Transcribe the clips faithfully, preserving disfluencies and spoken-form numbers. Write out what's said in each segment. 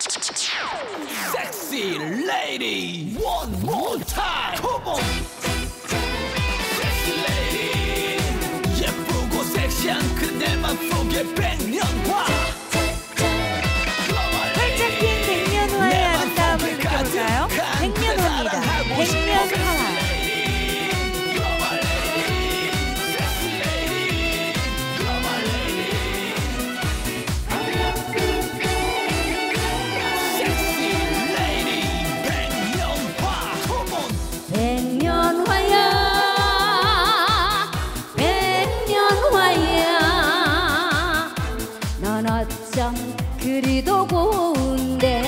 Sexy lady, one more time. Come on. Sexy lady, 예쁘고 섹시한 그대만 속에 백년화. 백작인 백년화의 아름다움을 느껴볼까요? 백년화입니다. 백년화. 어쩜 그리도 고운데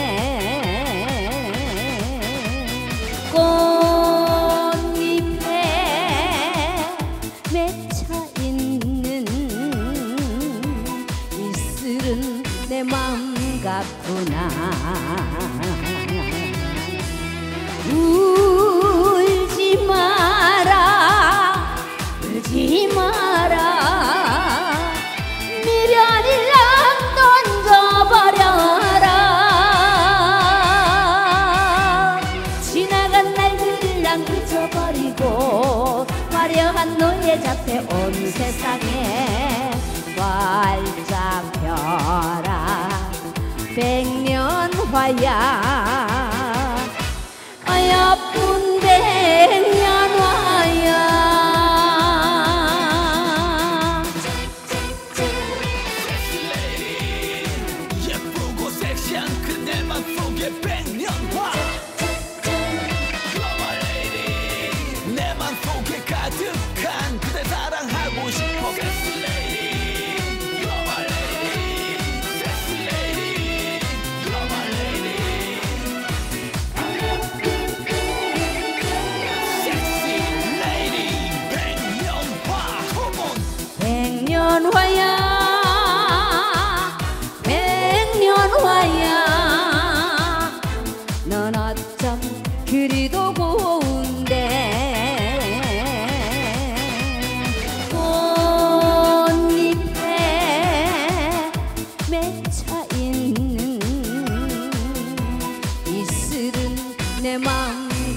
꽃잎에 맺혀있는 이슬은 내 마음 같구나. 울지 마라 울지 마라 미련이 화려한 노예 잡혀 온 세상에 활짝 펴라 백년화야 예쁜 백년화야. 예쁘고 섹시한 그대만 속에 백년화 가득한 그대 사랑하고 싶어. Sexy lady, you're my lady. Sexy lady, you're my lady. Sexy lady, 백년화. Come on. 백년화야, 백년화야. 넌 어쩜 그리도 고운데. 내 마음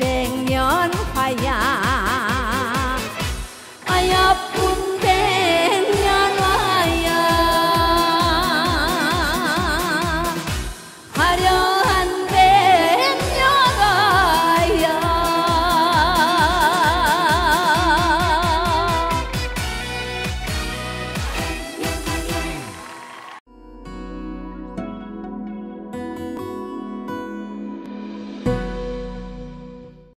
백년화야.